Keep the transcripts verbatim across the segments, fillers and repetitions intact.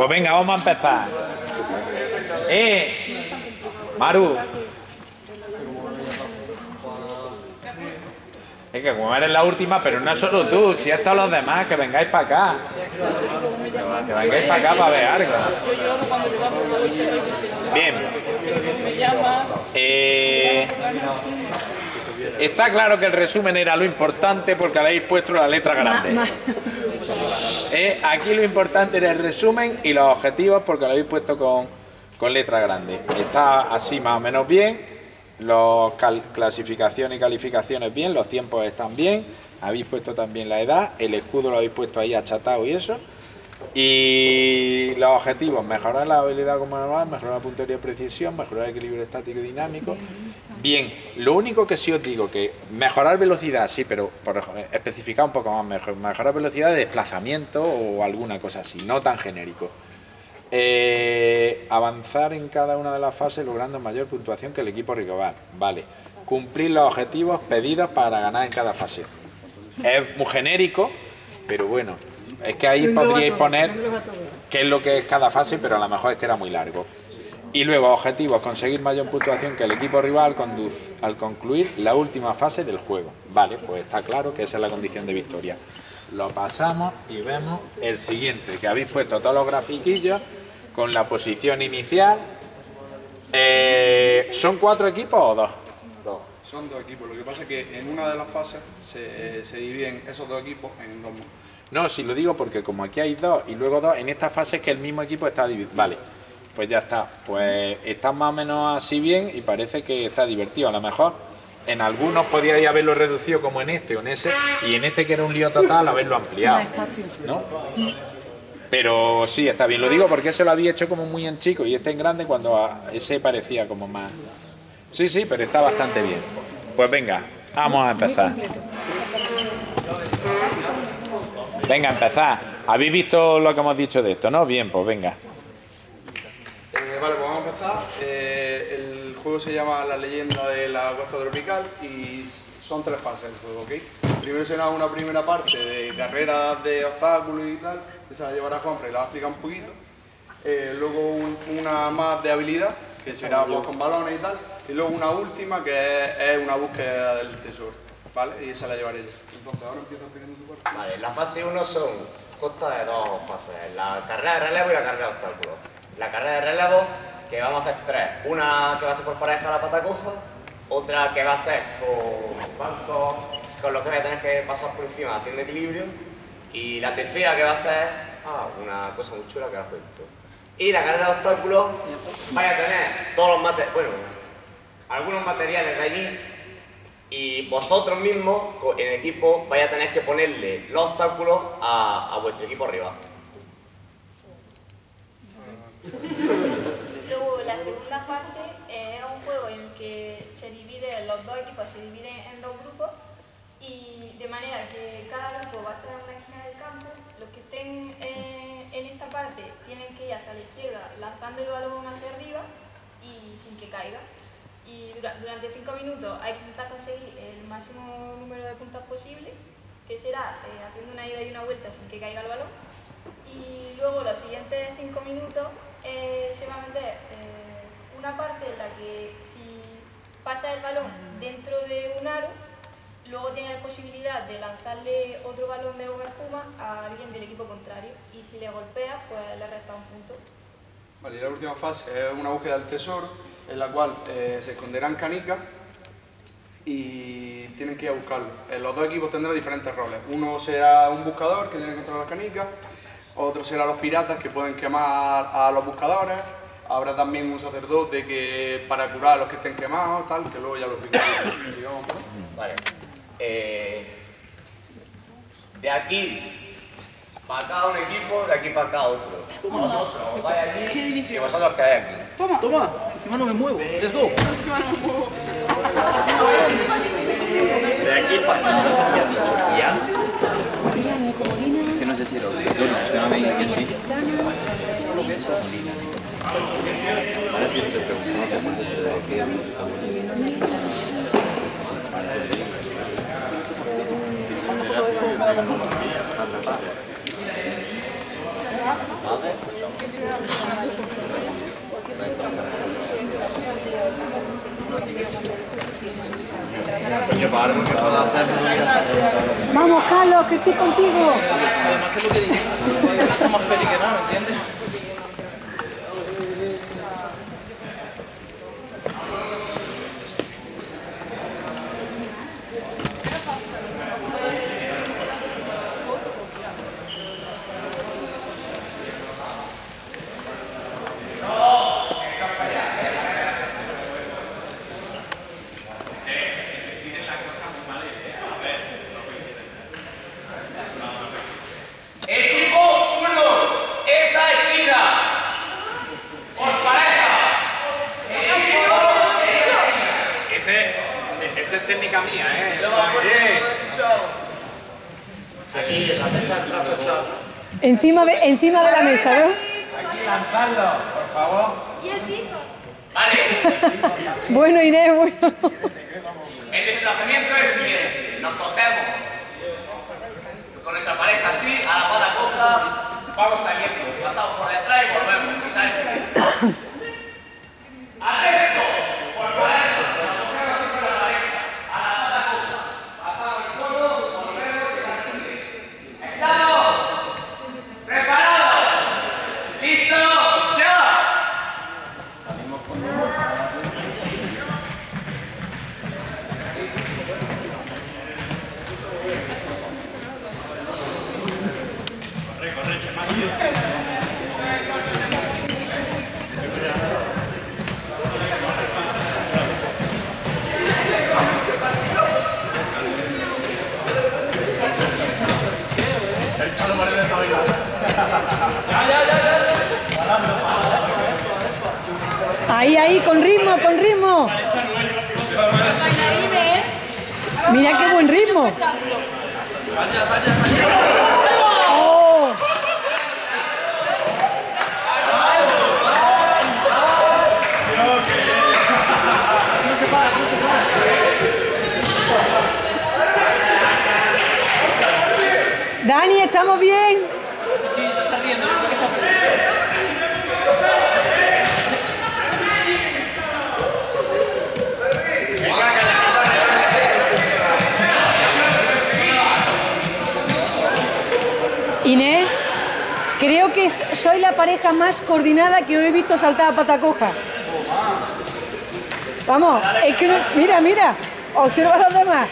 Pues venga, vamos a empezar. Eh, Maru. Es que como eres la última, pero no solo tú, si hasta los demás, que vengáis para acá. Que vengáis para acá para ver algo. Bien. Eh, está claro que el resumen era lo importante porque le habéis puesto la letra grande. Eh, aquí lo importante era el resumen y los objetivos porque lo habéis puesto con, con letra grande. Está así más o menos bien. Los clasificación y calificaciones bien, los tiempos están bien, habéis puesto también la edad, el escudo lo habéis puesto ahí achatado y eso. Y los objetivos, mejorar la habilidad como manual, mejorar la puntería de precisión, mejorar el equilibrio estático y dinámico. Bien, lo único que sí os digo que mejorar velocidad, sí, pero por especificar un poco más, mejor, mejorar velocidad de desplazamiento o alguna cosa así, no tan genérico. Eh, avanzar en cada una de las fases logrando mayor puntuación que el equipo Ricobar. Vale. Cumplir los objetivos pedidos para ganar en cada fase. Es muy genérico, pero bueno, es que ahí podríais poner qué es lo que es cada fase, pero a lo mejor es que era muy largo. Y luego objetivos, conseguir mayor puntuación que el equipo rival al concluir la última fase del juego. Vale, pues está claro que esa es la condición de victoria. Lo pasamos y vemos el siguiente, que habéis puesto todos los grafiquillos con la posición inicial. Eh, ¿Son cuatro equipos o dos? Dos. Son dos equipos. Lo que pasa es que en una de las fases se, eh, se dividen esos dos equipos en dos. No, si lo digo porque como aquí hay dos y luego dos, en esta fase es que el mismo equipo está dividido. Vale, pues ya está. Pues está más o menos así bien y parece que está divertido. A lo mejor en algunos podíais haberlo reducido como en este o en ese, y en este que era un lío total haberlo ampliado, ¿no? Pero sí, está bien, lo digo porque eso lo había hecho como muy en chico y este en grande cuando ese parecía como más... Sí, sí, pero está bastante bien. Pues venga, vamos a empezar. Venga, empezad. ¿Habéis visto lo que hemos dicho de esto, no? Bien, pues venga. Eh, vale, pues vamos a empezar. Eh, el juego se llama La leyenda de la costa tropical y son tres fases del juego, ¿ok? Primero será una primera parte de carreras de obstáculos y tal, que se la llevará Juanfra y la va a explicar un poquito. Eh, luego un, una más de habilidad, que será pues, con balones y tal. Y luego una última, que es, es una búsqueda del tesoro, ¿vale? Y esa la llevaré yo. Entonces, ahora empiezo explicando tu parte. Vale, la fase uno son costa de dos fases, la carrera de relevo y la carrera de obstáculos. La carrera de relevo, que vamos a hacer tres. Una que va a ser por pareja a la pata coja, otra que va a ser con bancos, con los que voy a tener que pasar por encima haciendo equilibrio, y la tercera que va a ser ah, una cosa muy chula que ahora os cuento. Y la carrera de obstáculos, vais a tener todos los materiales, bueno, algunos materiales de allí, y vosotros mismos, en el equipo, vais a tener que ponerle los obstáculos a, a vuestro equipo rival. Luego la segunda fase es un juego en el que se divide, los dos equipos se dividen en dos grupos y de manera que cada grupo va a estar en una esquina del campo, los que estén eh, en esta parte tienen que ir hacia la izquierda lanzando el balón hacia arriba y sin que caiga. Y dura, durante cinco minutos hay que intentar conseguir el máximo número de puntos posible, que será eh, haciendo una ida y una vuelta sin que caiga el balón. Y luego los siguientes cinco minutos eh, se va a meter eh, una parte en la que si pasa el balón dentro de un aro, luego tiene la posibilidad de lanzarle otro balón de goma espuma a alguien del equipo contrario y si le golpea, pues le resta un punto. Vale, y la última fase es una búsqueda del tesoro, en la cual eh, se esconderán canicas y tienen que ir a buscarlo. Eh, los dos equipos tendrán diferentes roles. Uno será un buscador que tiene que encontrar las canicas, otro será los piratas que pueden quemar a los buscadores, habrá también un sacerdote que para curar a los que estén quemados, tal, que luego ya los picarán, digamos. Vale. Eh, de aquí para acá un equipo, de aquí para acá otro. Toma. Vosotros vais aquí ¿Qué división? Y vosotros caéis aquí. Toma, toma, encima no me muevo, let's go. Encima no me muevo. De aquí para acá. Ya. Que no sé si lo digo. No, no, que sí. Ahora sí te pregunto, no sé de qué hablamos. Vamos, Carlos, que estoy contigo. Además, que lo que digo, estás más feliz que nada, ¿me entiendes? Encima de, encima de la mesa, ¿no? Aquí, lanzadlo, por favor. ¿Y el pico? Vale. Bueno, Inés, bueno. El desplazamiento es el siguiente. Nos cogemos con nuestra pareja así, a la pata coja, vamos saliendo. Pasamos por detrás y volvemos. Y sale así. ¡Atento! Por pareja. Ahí, ahí, con ritmo, con ritmo. Mira qué buen ritmo. Oh. Dani, ¿estamos bien? Sí, se está riendo. Inés, creo que soy la pareja más coordinada que hoy he visto saltar a patacoja. Vamos, es que no, mira, mira, observa a los demás.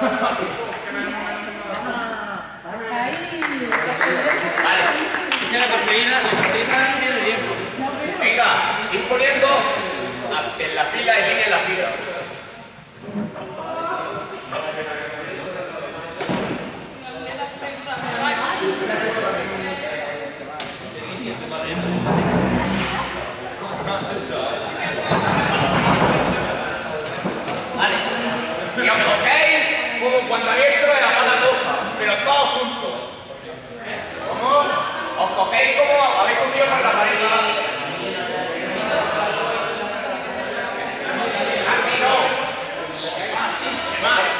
Vale, la cafeína, la cafeína viene bien. Venga, ir poniendo en la fila, en línea en la fila. Vale, y os cogéis como cuando habéis hecho de la mala cosa, pero todos juntos. ¿Cómo? Os cogéis como habéis cogido con la pared. Así no. Así, mal. Vale,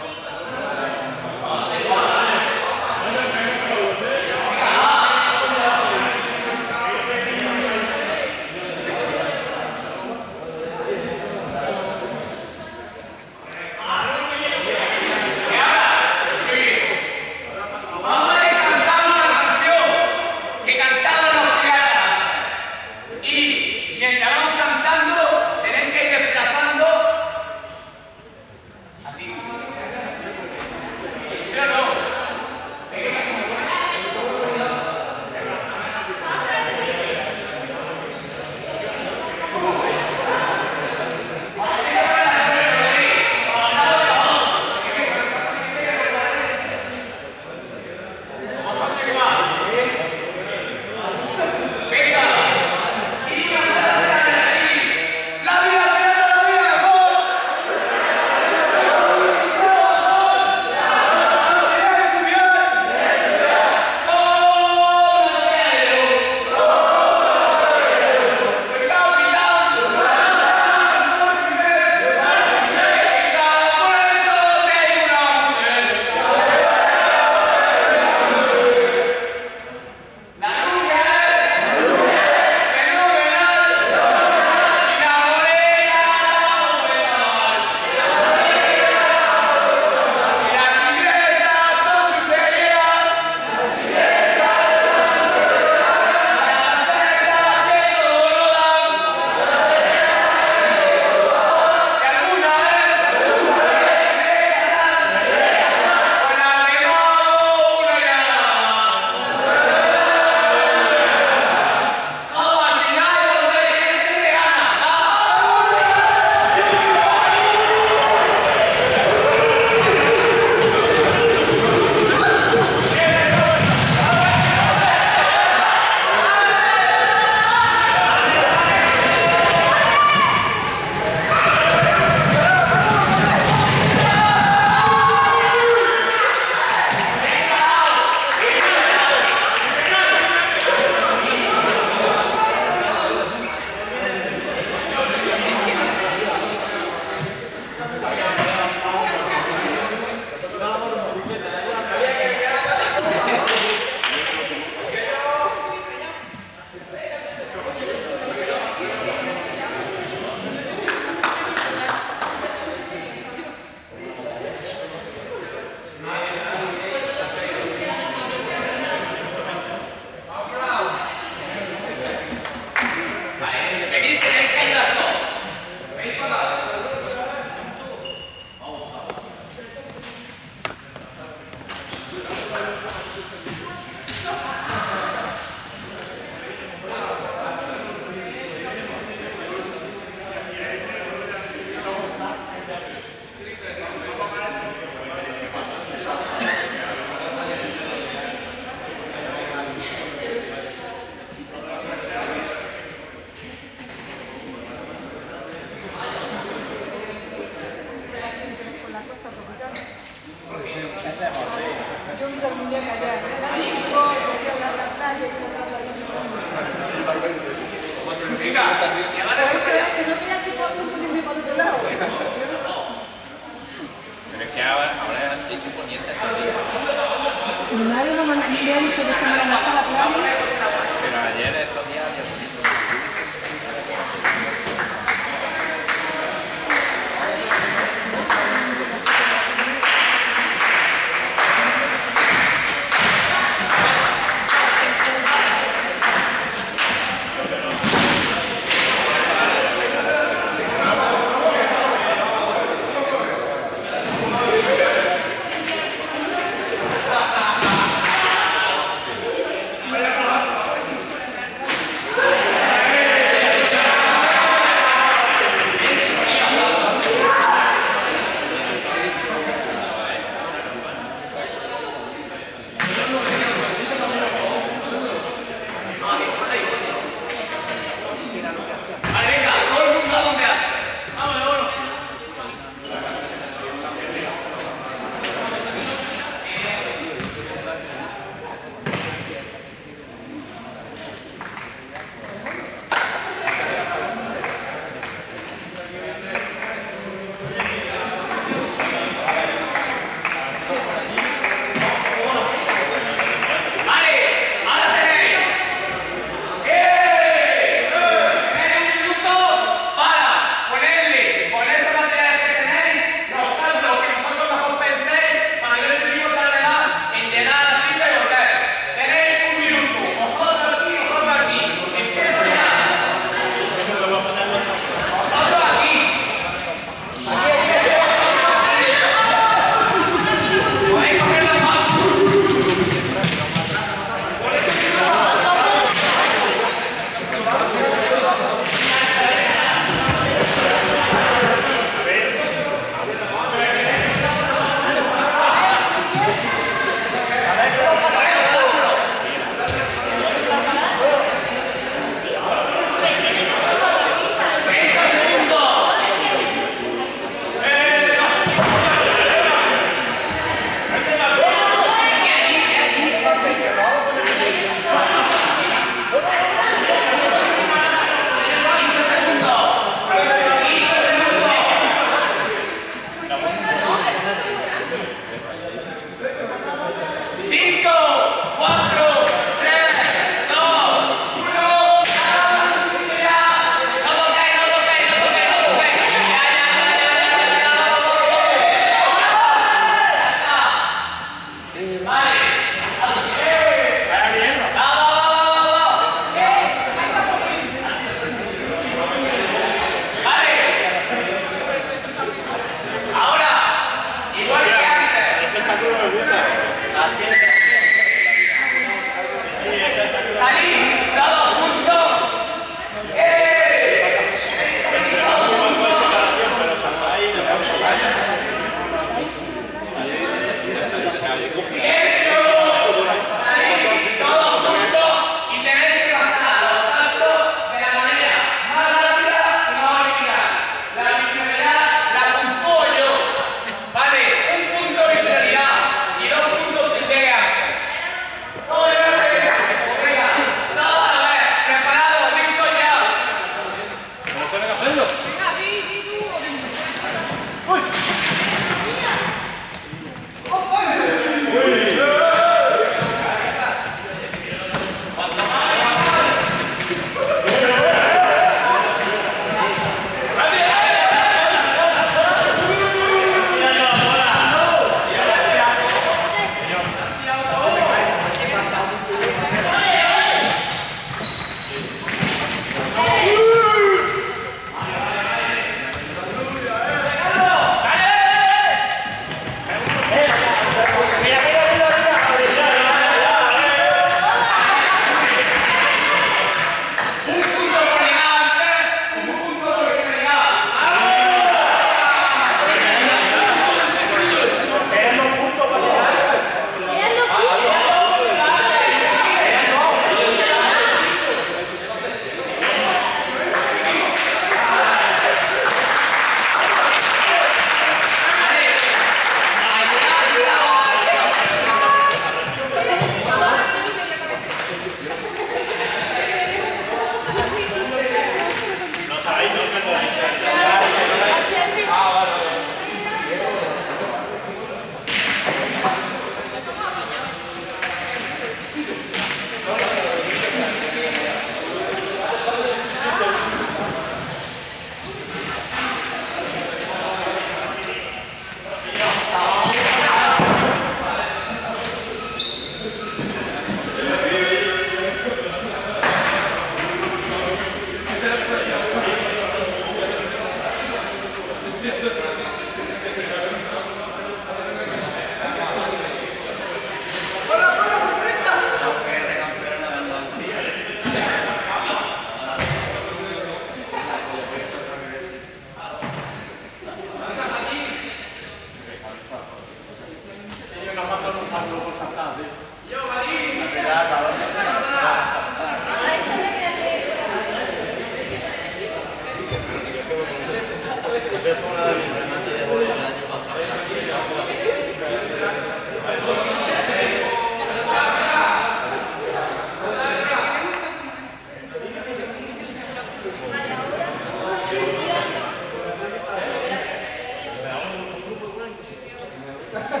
Gracias.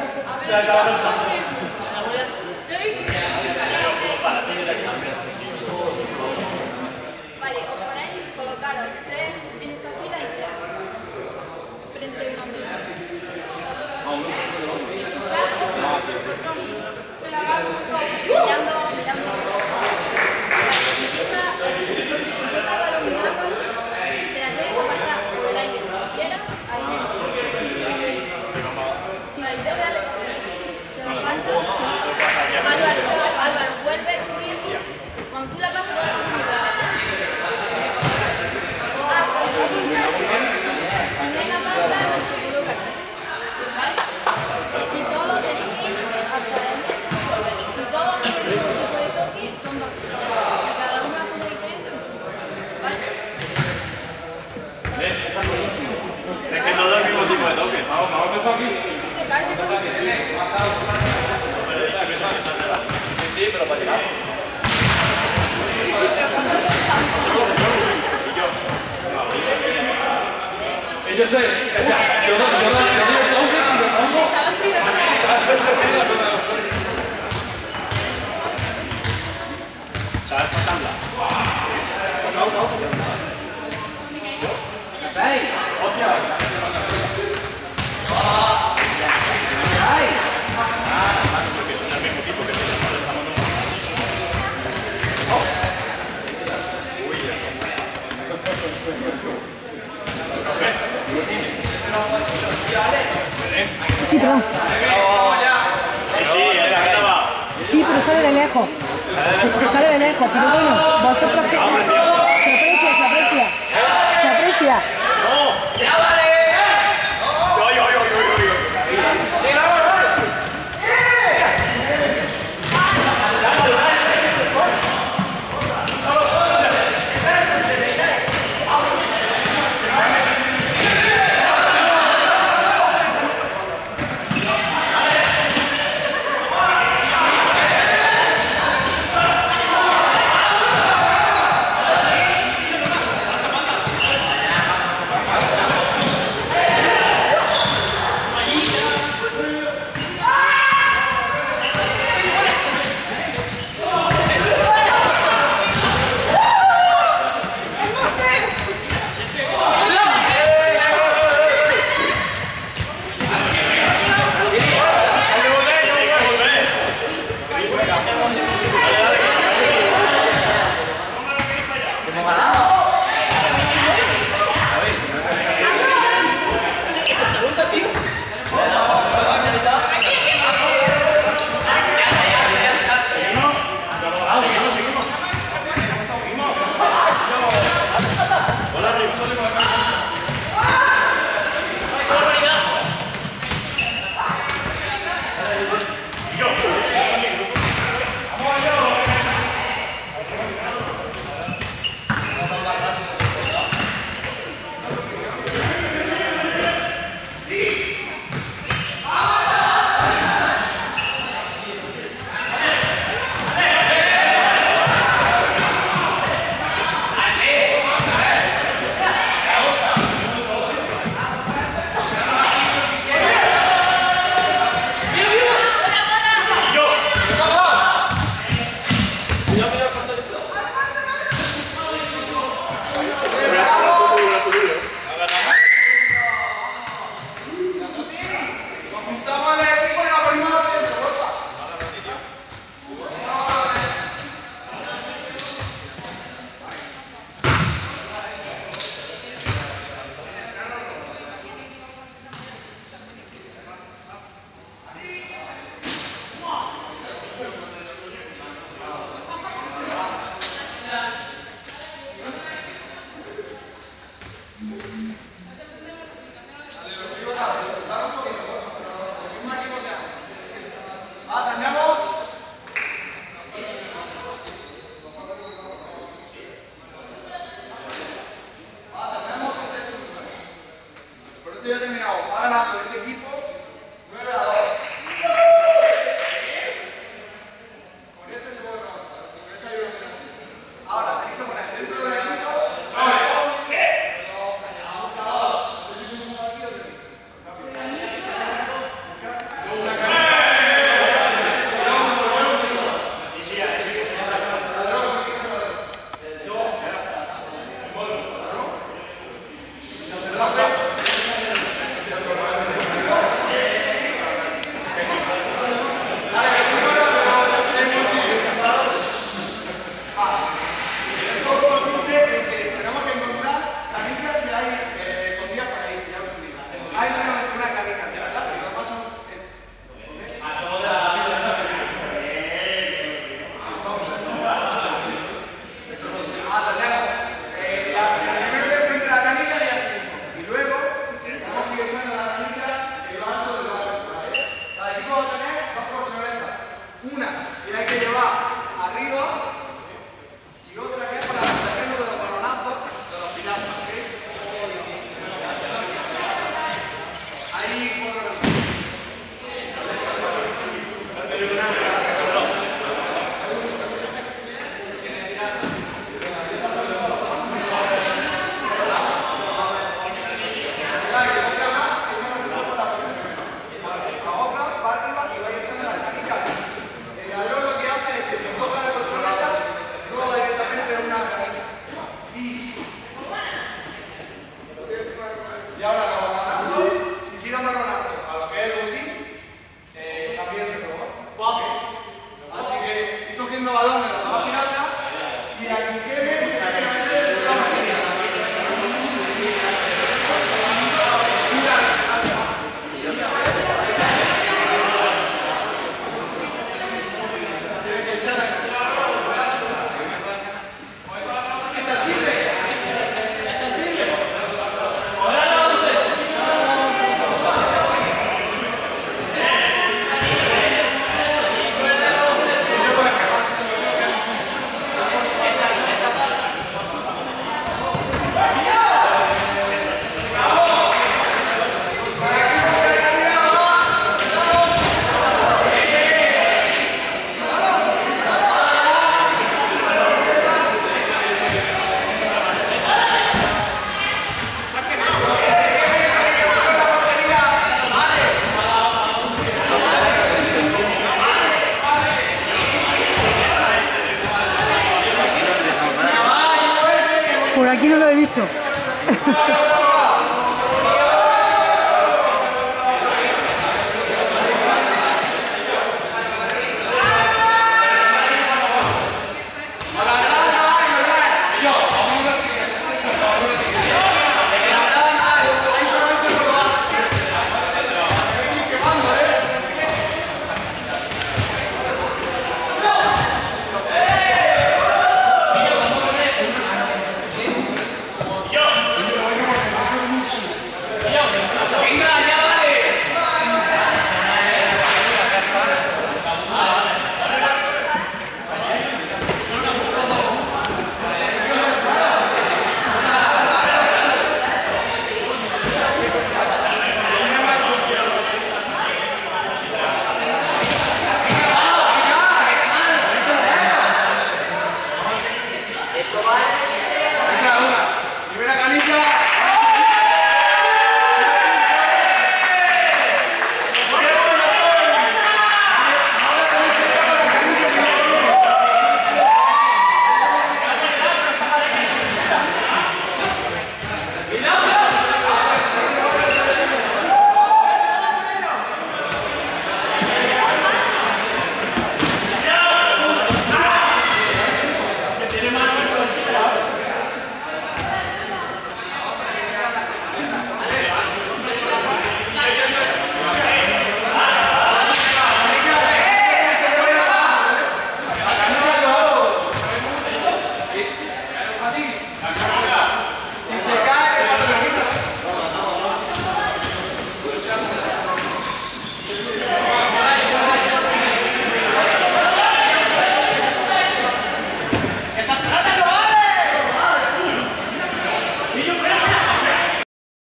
esto.